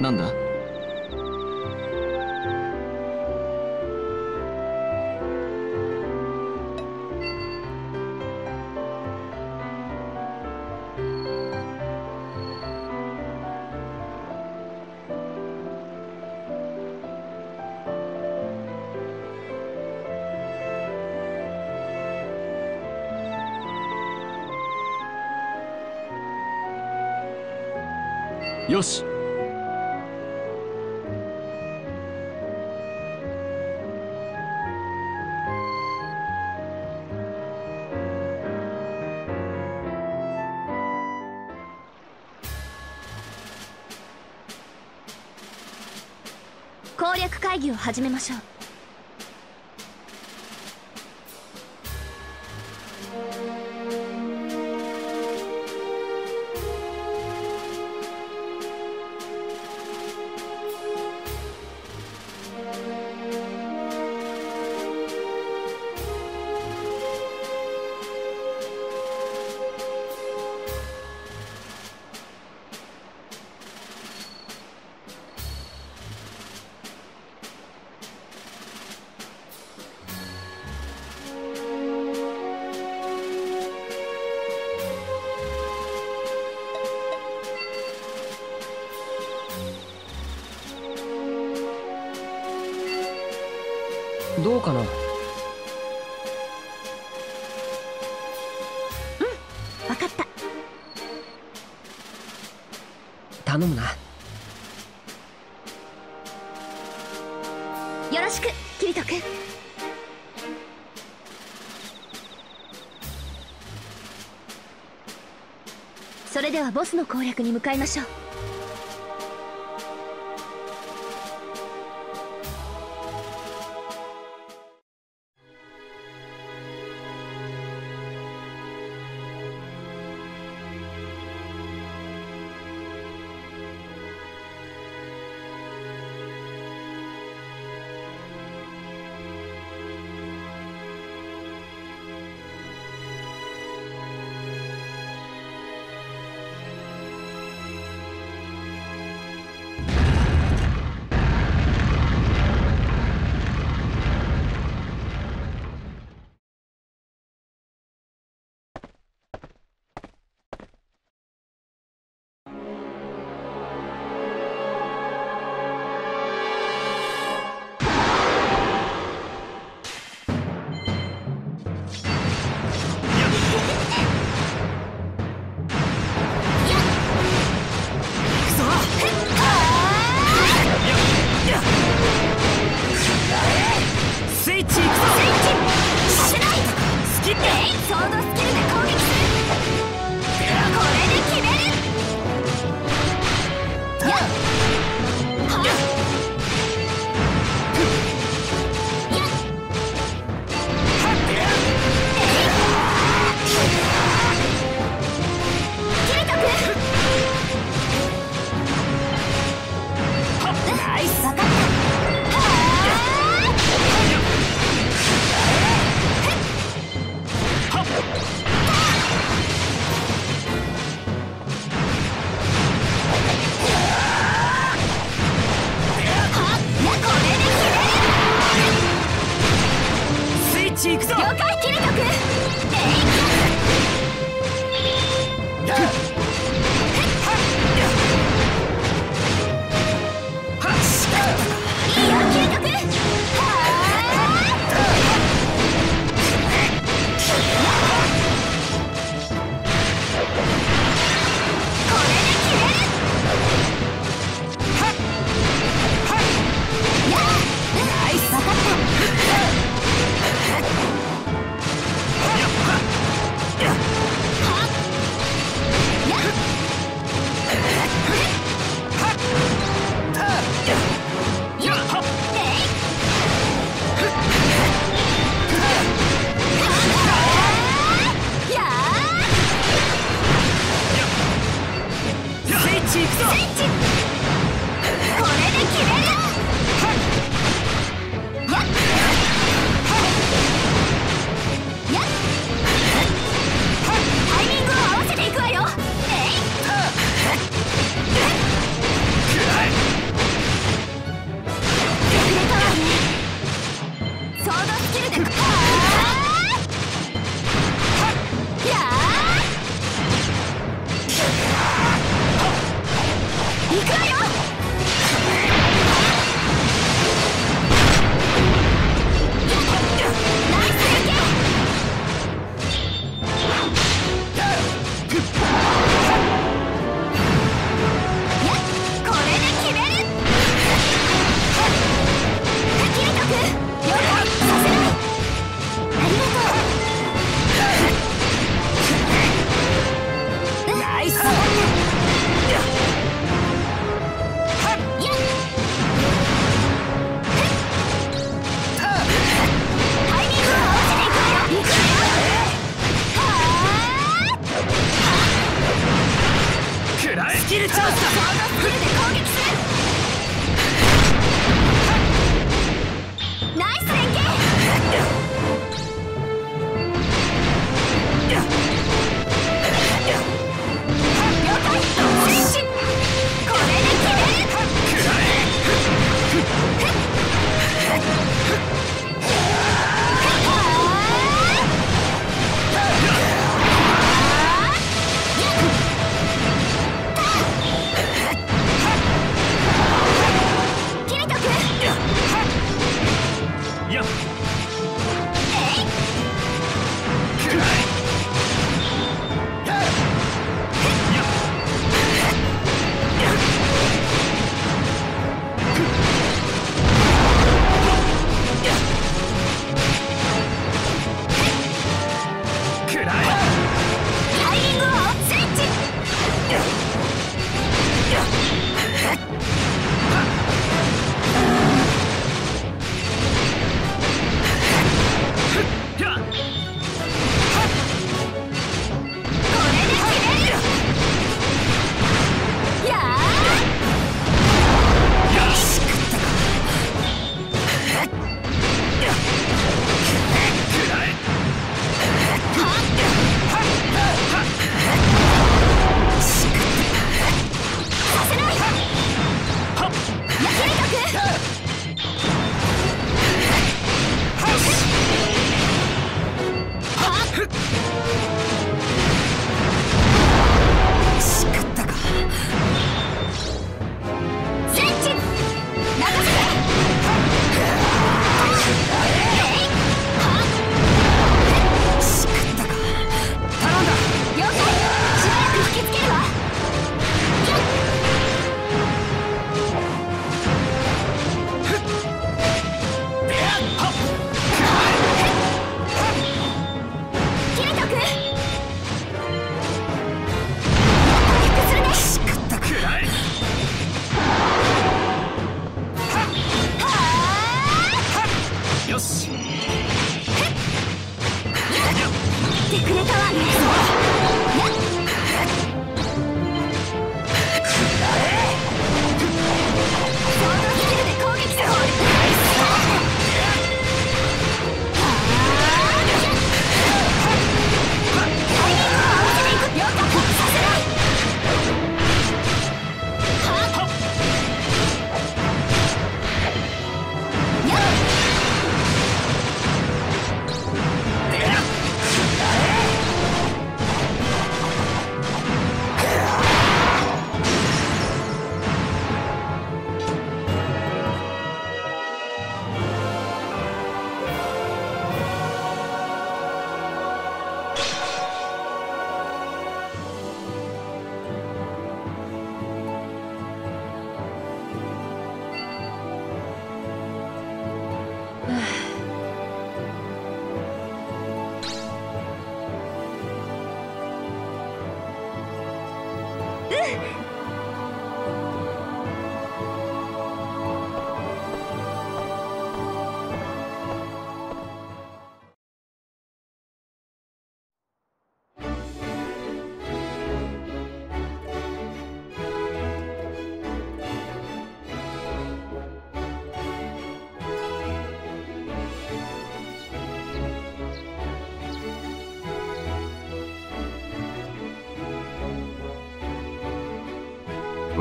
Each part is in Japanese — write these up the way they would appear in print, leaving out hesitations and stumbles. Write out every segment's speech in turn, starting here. なんだ？よし。攻略会議を始めましょう。どうかな？うん、分かった。頼むな。よろしく、キリト君。それではボスの攻略に向かいましょう。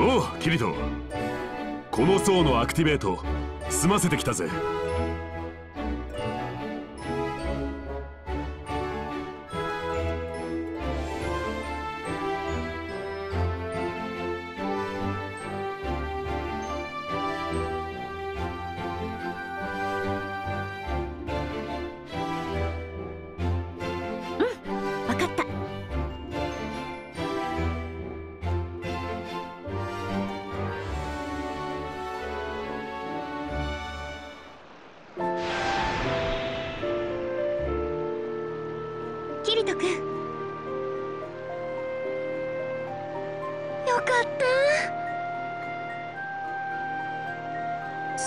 おう、キリト。この層のアクティベート済ませてきたぜ。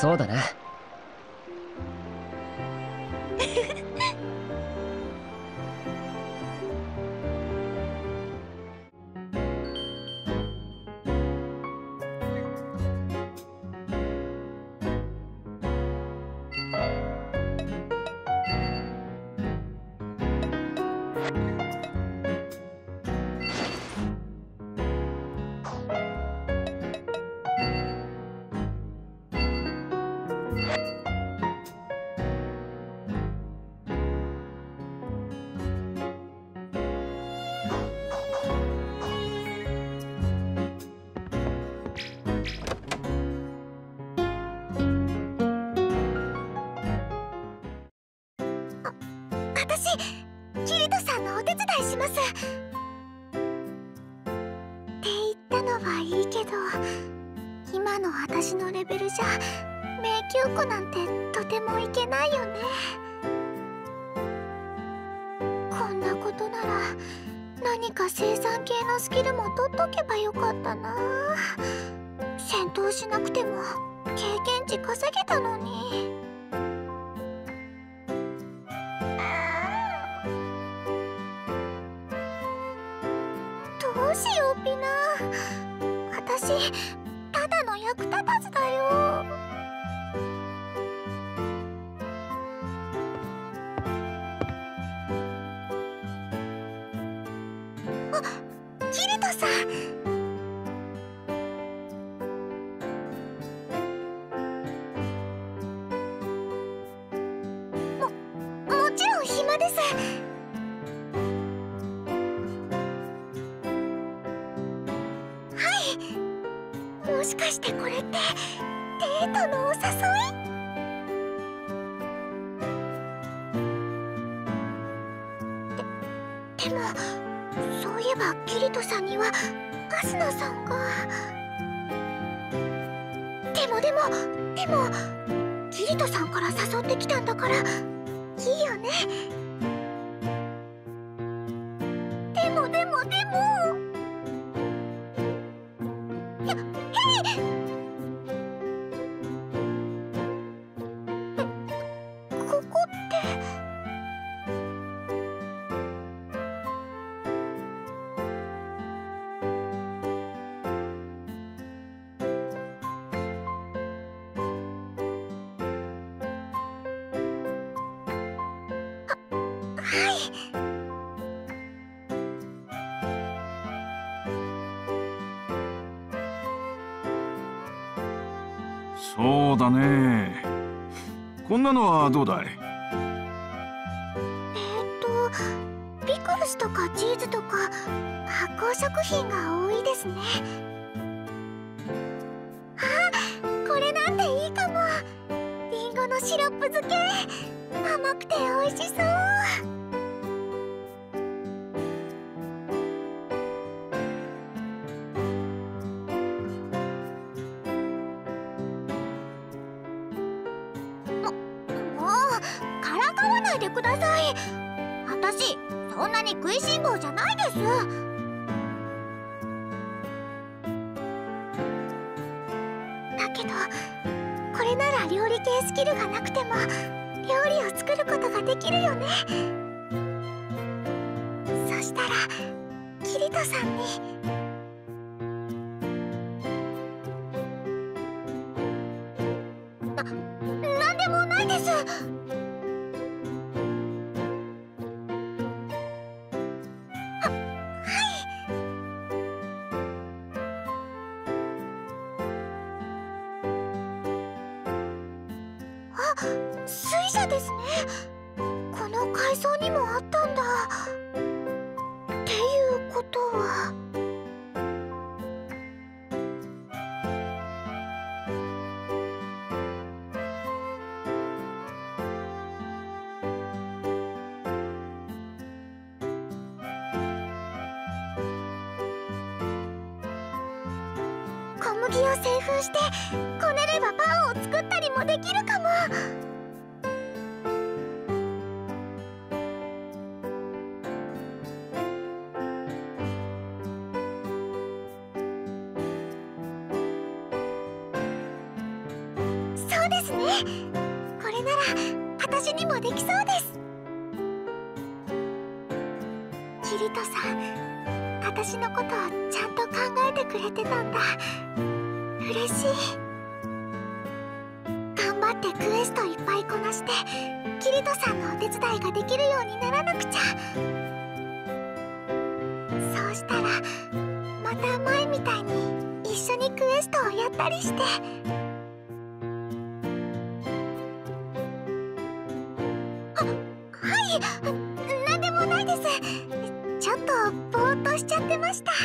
そうだな。もしかしてこれってデートのお誘い？でもそういえばキリトさんにはアスナさんが。でもキリトさんから誘ってきたんだからいいよね。でもここって。そうだね。こんなのはどうだい？ピクルスとかチーズとか発酵食品が多いですね。あ、これなんていいかも。リンゴのシロップ漬け、甘くて美味しそう。私そんなに食いしん坊じゃないです。だけどこれなら料理系スキルがなくても料理を作ることができるよね。そしたらキリトさんに。なんでもないです。水車ですね。この海藻にもあったんだ。っていうことは小麦を製粉してこねればパンを作ったりもできるかも。ですね。これなら私にもできそうです。キリトさん、私のことをちゃんと考えてくれてたんだ。嬉しい。頑張ってクエストいっぱいこなしてキリトさんのお手伝いができるようにならなくちゃ。そうしたらまた前みたいに一緒にクエストをやったりして。なんでもないです。ちょっとぼーっとしちゃってました。は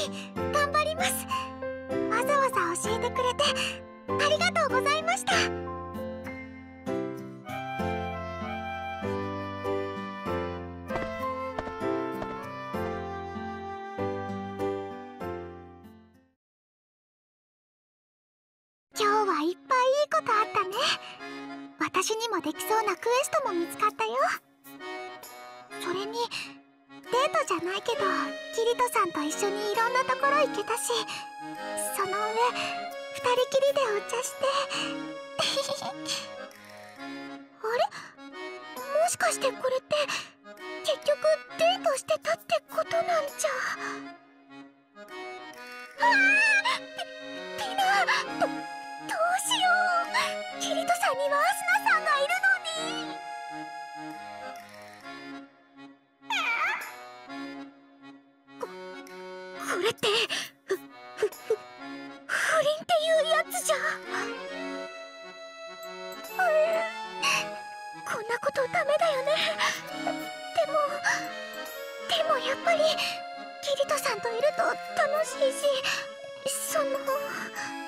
い、頑張ります。わざわざ教えてくれてありがとうございました。いっぱいいいことあったね。私にもできそうなクエストも見つかったよ。それにデートじゃないけどキリトさんと一緒にいろんなところ行けたし、その上二人きりでお茶してあれ、もしかしてこれって結局デートしてたってことなんじゃ。ピノどうしよう。キリトさんにはアスナさんがいるのに。これって不倫っていうやつじゃ。うためだよね。でもやっぱりキリトさんといると楽しいし、その。